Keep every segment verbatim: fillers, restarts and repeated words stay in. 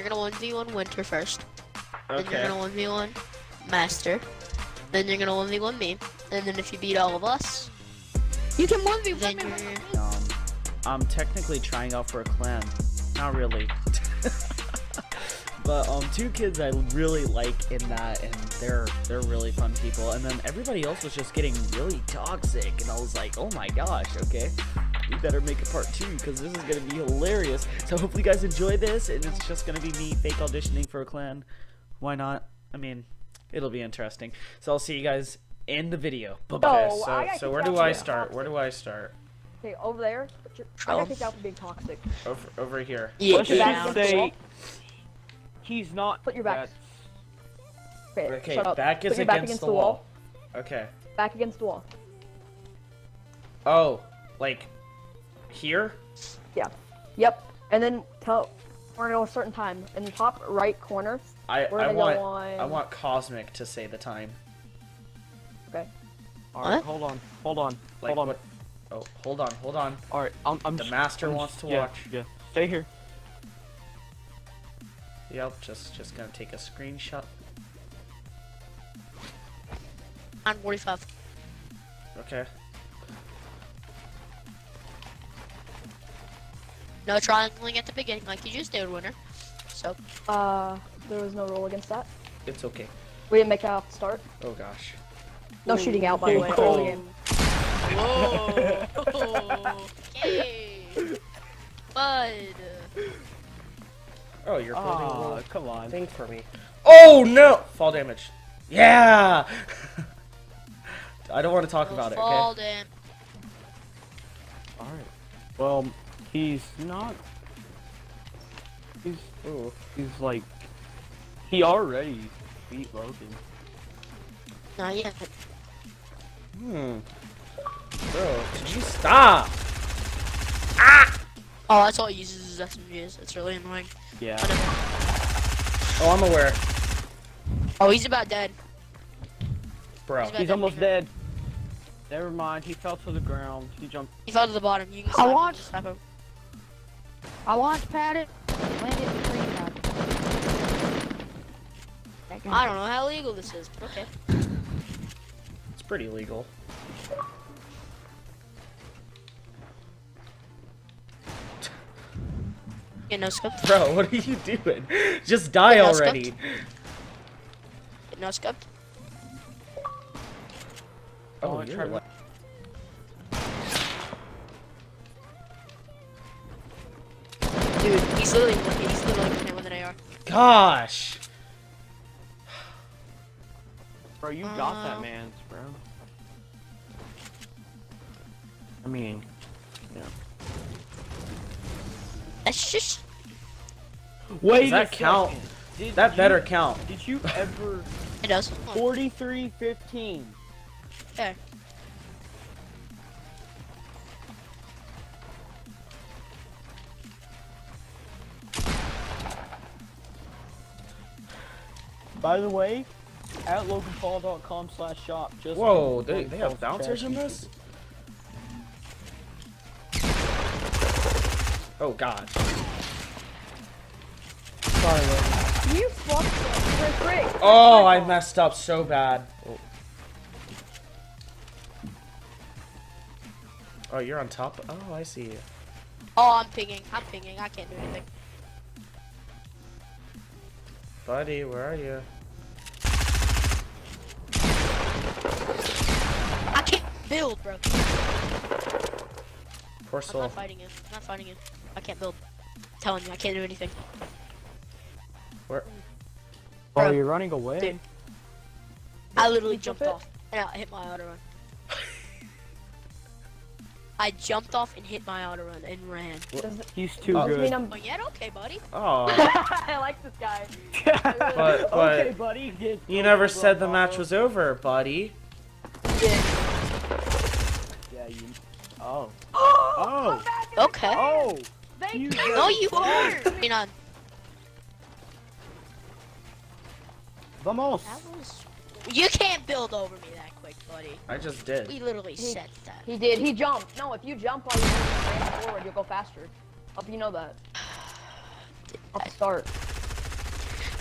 You're gonna one v one Winter first. Okay. Then you're gonna one v one Master. Then you're gonna one v one me. And then if you beat all of us, you can one v one me. Um, I'm technically trying out for a clan. Not really. But um, two kids I really like in that, and they're they're really fun people. And then everybody else was just getting really toxic, and I was like, oh my gosh, okay, we better make a part two because this is gonna be hilarious. So hopefully you guys enjoy this, and it's just gonna be me fake auditioning for a clan. Why not? I mean, it'll be interesting. So I'll see you guys in the video. Bye bye. Oh, so so where do I start? Toxic. Where do I start? Okay, over there. I got kicked out for being toxic. Over over here. Yeah. Let's just say he's not. Put your back. That's... Okay, okay back is against, against the, the wall. wall. Okay. Back against the wall. Oh, like here? Yeah. Yep. And then tell we're at a certain time in the top right corner. I I want on... I want Cosmic to say the time. Okay. All right. What? Hold on. Hold on. Like, hold on. What? Oh, hold on. Hold on. All right. I'm. I'm the master I'm, wants to yeah, watch. Yeah. Stay here. Yep, just just gonna take a screenshot. I'm forty-five. Okay. No triangling at the beginning like you just did, Winter. So uh there was no rule against that. It's okay. We didn't make out start. Oh gosh. No Ooh. shooting out by the way. Early game. Whoa! Okay. Bud. Oh, you're holding oh, a come on. Thing for me. Oh no! Fall damage. Yeah! I don't want to talk no about fall it, okay? Damage. Alright. Well, he's not... He's... Ooh. He's like... He already beat Logan. Not yet. Hmm. Bro, could you stop? Ah! Oh, that's all he uses is S M Gs. It's really annoying. Yeah. Oh, I'm aware. Oh, he's about dead. Bro, he's, he's almost dead. Never mind. He fell to the ground. He jumped. He fell to the bottom. You can I launched. Him. I launched pad it. Landed in the green pad. I don't know how legal this is, but okay. It's pretty legal. Yeah, no scope. Bro, what are you doing? Just die yeah, no already. Get no scope. Oh, oh you're what? Dude, he's literally looking. He's literally looking with an A R. Gosh. Bro, you uh... got that man's, bro. I mean, yeah. That's just. Wait, does that count? Did that you, better count. Did you ever? It does. Forty-three fifteen. There. By the way, at Logan Paul dot com slash shop. Just. Whoa, they they have bouncers in this. Oh god. Sorry, Logan. You fucked up for free. Oh, I messed up so bad. Oh. Oh, you're on top? Oh, I see you. Oh, I'm pinging. I'm pinging. I can't do anything. Buddy, where are you? I can't build, bro. Poor soul. I'm not fighting you. I'm not fighting you. I can't build. I'm telling you, I can't do anything. Where? Oh, bro, you're running away. Dude, I literally jumped off and I hit my auto run. I jumped off and hit my auto run and ran. He's too oh. good. I'm... Oh, yeah, okay, buddy. Oh. I like this guy. but, but okay, buddy. Get you never said the match was over, buddy. Yeah. Yeah, you. Oh. Oh. oh. Okay. Oh. You no, you are. Hang on. Vamos. That was... You can't build over me that quick, buddy. I just did. We literally he, said that. He did. He jumped. No, if you jump on forward, you'll go faster. Hope you know that. I'll start.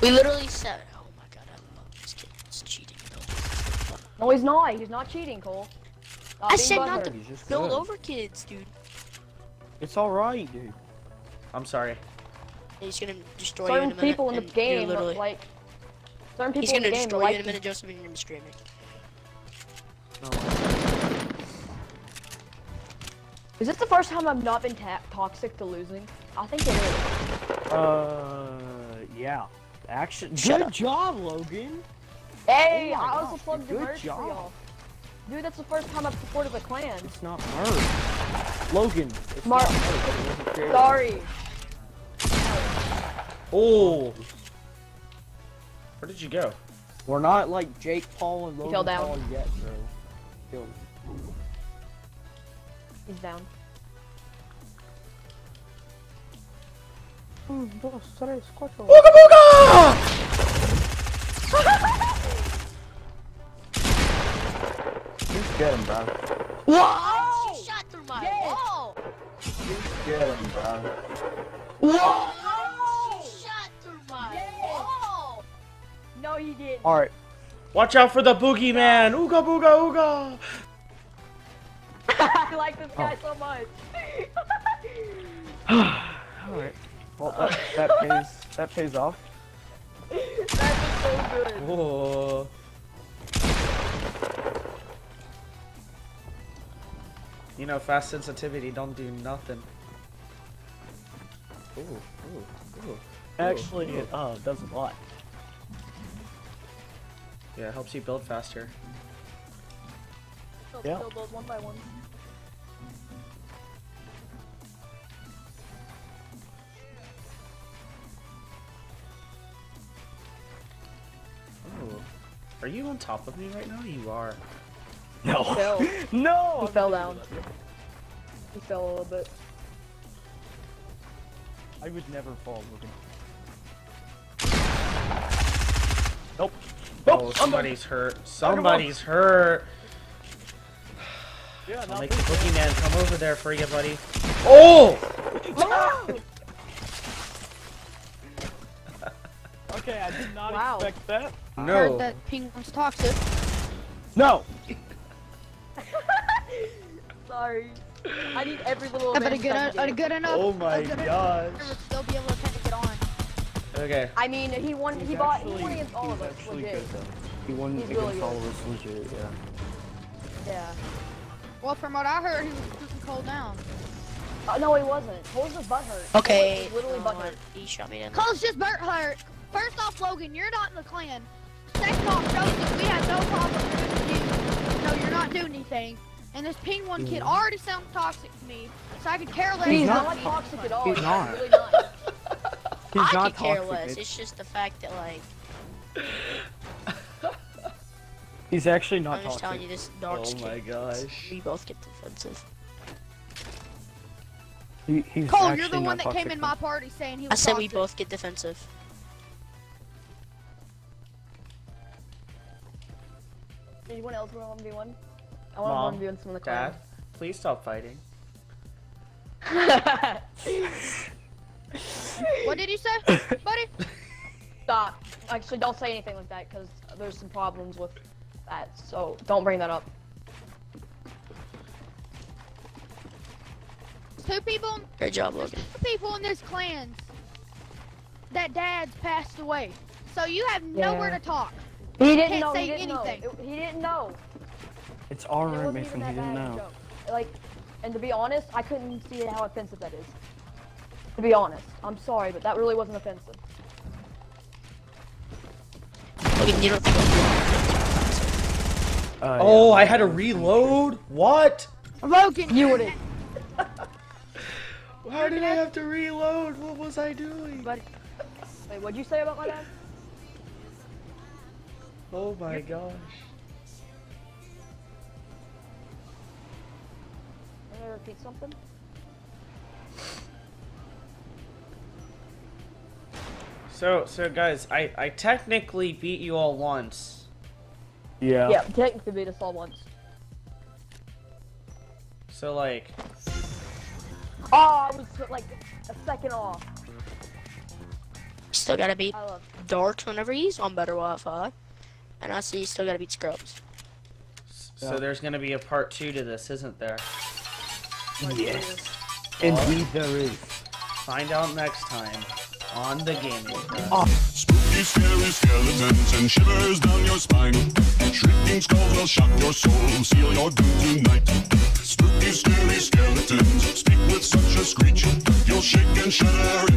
We literally seven. Oh my god, I love this kid. He's cheating. No. no, he's not. He's not cheating, Cole. Stop I said not to build over kids, dude. It's all right, dude. I'm sorry. He's gonna destroy certain you in a minute. Certain people in the game look like. Certain people he's gonna in the destroy game you like in a minute, Joseph, and you're gonna be screaming. No. Is this the first time I've not been ta toxic to losing? I think it is. Uh, yeah. Actually, good up. job, Logan. Hey, oh I gosh, also plugged the merch for y'all. Dude, that's the first time I've supported the clan. It's not merch. Logan. It's Mar not merch. It Sorry. Oh. Where did you go? We're not like Jake Paul and Logan Paul yet, bro. Killed. He's down. Ooga booga! Just get him, bro. Whoa! She shot through my yes. wall! Just get him, bro. Whoa! She shot through my yes. wall! No, you didn't. Alright. Watch out for the boogeyman! Ooga booga ooga! I like this guy oh. so much. Alright. Well, that, that pays that pays off. That was so good. Whoa. You know, fast sensitivity don't do nothing. Ooh, ooh, ooh. Actually, ooh. it uh, does a lot. Yeah, it helps you build faster. Yeah. Build those one by one. Are you on top of me right now? You are. No. He fell. No! He fell down. He fell a little bit. I would never fall, Logan. Nope. Nope. Oh, somebody's hurt. Somebody's hurt. Yeah, I'll make the boogeyman come over there for you, buddy. Oh! Oh! Okay, I did not wow. expect that. No. I heard that ping was toxic. No! Sorry. I need every little yeah, but a good, a, a good enough. Oh my gosh. They'll be able to kind of get on. Okay. I mean, he won. He's he bought. Actually, he won against all of us. Legit. Good, he won he's against really all of us. Legit. Yeah. Yeah. Well, from what I heard, he was freaking cold down. Uh, no, he wasn't. Cole's just butt hurt. Okay. He was literally butt hurt. He shot me in. Cole's just butt hurt. First off, Logan, you're not in the clan. Second off, Joseph, we have no problem with you. No, you're not doing anything. And this ping one kid already sounds toxic to me, so I could care less. He's not toxic at all. He's not. Really not. He's I not could care less. It's just the fact that, like... He's actually not toxic. I'm just telling you, this dark skin. Oh my gosh. We both get defensive. He, he's Cole, you're the one that came in my party saying he was I said toxic. We both get defensive. Anyone else want to one v one? I want to one v one some of the clan. Dad, please stop fighting. What did you say, buddy? Stop. Actually, don't say anything like that because there's some problems with that. So don't bring that up. Two people. Great job, Logan. Two people in this clan that dad's passed away, so you have yeah. nowhere to talk. He didn't Can't know. Say he didn't anything. know. It, he didn't know. It's alright, Mason. He didn't know. Joke. Like, and to be honest, I couldn't see how offensive that is. To be honest, I'm sorry, but that really wasn't offensive. You don't think uh, yeah. Oh, I had to reload. What? Logan, you wouldn't. Why did I have to reload? What was I doing? But, wait, what'd you say about my dad? Oh my gosh. Can I repeat something? So, so guys, I, I technically beat you all once. Yeah. Yeah, technically beat us all once. So like... Oh, I was like a second off. still gotta beat Dark whenever he's on better Wi-Fi, and I see you still gotta beat Scrubs. So yeah. There's gonna be a part two to this, isn't there? Yes. Indeed there is. Find out next time on The Gaming Room. Oh. Spooky, scary skeletons and shivers down your spine. Shrieking skulls will shock your soul, seal your doom tonight. Spooky, scary skeletons speak with such a screech, you'll shake and shudder.